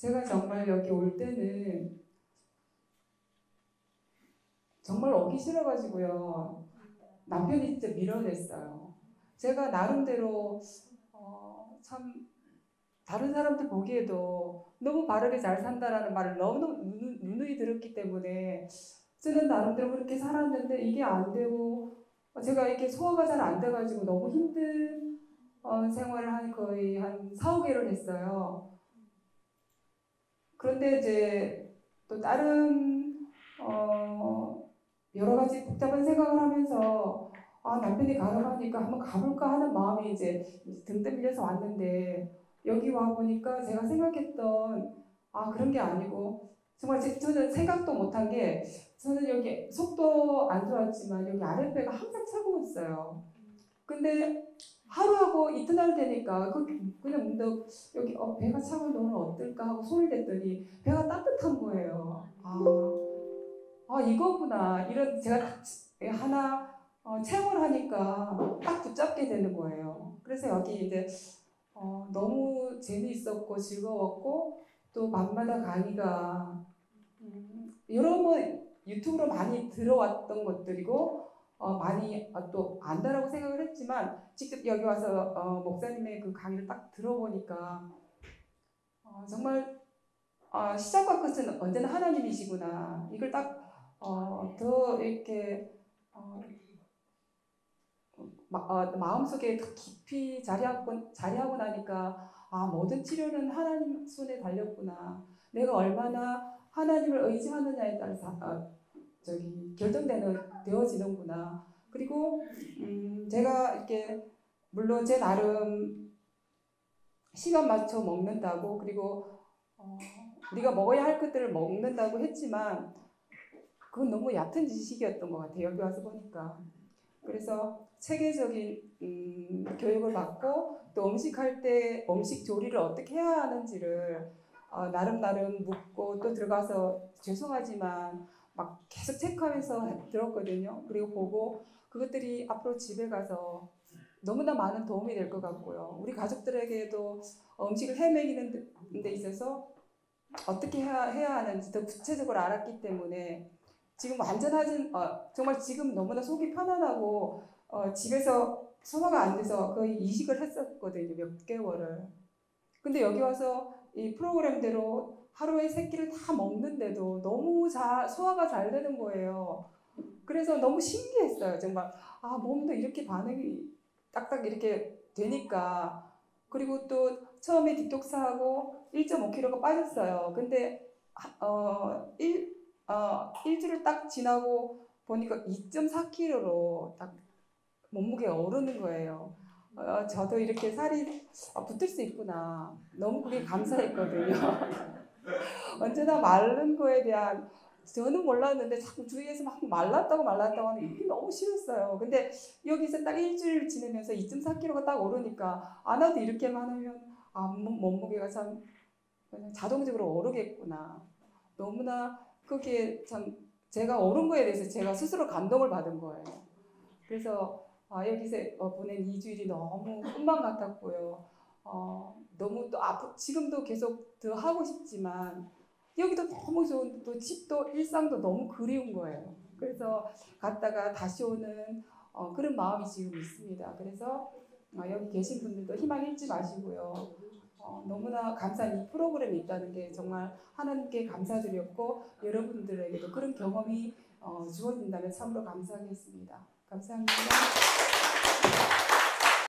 제가 정말 여기 올 때는 정말 오기 싫어가지고요. 남편이 진짜 밀어냈어요. 제가 나름대로 참 다른 사람들 보기에도 너무 바르게 잘 산다라는 말을 너무 누누이 들었기 때문에 저는 나름대로 그렇게 살았는데 이게 안 되고 제가 이렇게 소화가 잘 안 돼가지고 너무 힘든 생활을 한 거의 한 4, 5개월 했어요. 그런데 이제 또 다른 여러 가지 복잡한 생각을 하면서 아 남편이 가라고 하니까 한번 가볼까 하는 마음이 이제 등등 밀려서 왔는데 여기 와 보니까 제가 생각했던 아 그런 게 아니고 정말 저는 생각도 못한 게 저는 여기 속도 안 좋았지만 여기 아랫배가 항상 차고 있어요. 근데 하루하고 이튿날 되니까 그냥 문득 여기 배가 차면 너는 어떨까 하고 손을 댔더니 배가 따뜻한 거예요. 아 이거구나 이런 제가 하나 체험을 하니까 딱 붙잡게 되는 거예요. 그래서 여기 이제 너무 재미있었고 즐거웠고 또 밤마다 강의가 여러 번 유튜브로 많이 들어왔던 것들이고 많이 또 안다라고 생각을 했지만 직접 여기 와서 목사님의 그 강의를 딱 들어보니까 정말 시작과 끝은 언제나 하나님이시구나 이걸 딱 더 이렇게 마음속에 깊이 자리하고 나니까 아 모든 치료는 하나님 손에 달렸구나 내가 얼마나 하나님을 의지하느냐에 따라서 결정되어지는구나 그리고 제가 이렇게 물론 제 나름 시간 맞춰 먹는다고 그리고 우리가 먹어야 할 것들을 먹는다고 했지만 그건 너무 얕은 지식이었던 것 같아요. 여기 와서 보니까 그래서 체계적인 교육을 받고 또 음식할 때 음식 조리를 어떻게 해야 하는지를 나름 묻고 또 들어가서 죄송하지만 막 계속 체크하면서 들었거든요. 그리고 보고 그것들이 앞으로 집에 가서 너무나 많은 도움이 될 것 같고요. 우리 가족들에게도 음식을 헤매기는 데 있어서 어떻게 해야 하는지 더 구체적으로 알았기 때문에 지금 완전하진 정말 지금 너무나 속이 편안하고 집에서 소화가 안 돼서 거의 이식을 했었거든요. 몇 개월을. 근데 여기 와서 이 프로그램대로 하루에 3끼를 다 먹는데도 너무 소화가 잘 되는 거예요. 그래서 너무 신기했어요. 정말 아 몸도 이렇게 반응이 딱딱 이렇게 되니까 그리고 또 처음에 디톡스하고 1.5kg가 빠졌어요. 근데 일주일 딱 지나고 보니까 2.4kg로 딱 몸무게가 오르는 거예요. 저도 이렇게 살이 붙을 수 있구나. 너무 그게 감사했거든요. 언제나 마른 거에 대한 저는 몰랐는데 자꾸 주위에서 막 말랐다고 하는 게 너무 싫었어요. 근데 여기서 딱 일주일 지내면서 2.4kg가 딱 오르니까 안 해도 이렇게만 하면 몸무게가 참 그냥 자동적으로 오르겠구나. 너무나 그게 참 제가 오른 거에 대해서 제가 스스로 감동을 받은 거예요. 그래서 여기서 보낸 2주일이 너무 꿈만 같았고요. 너무 또 지금도 계속 더 하고 싶지만 여기도 너무 좋은 또 집도 일상도 너무 그리운 거예요. 그래서 갔다가 다시 오는 그런 마음이 지금 있습니다. 그래서 여기 계신 분들도 희망 잃지 마시고요. 너무나 감사한 이 프로그램이 있다는 게 정말 하나님께 감사드렸고 여러분들에게도 그런 경험이 주어진다면 참으로 감사하겠습니다. 감사합니다.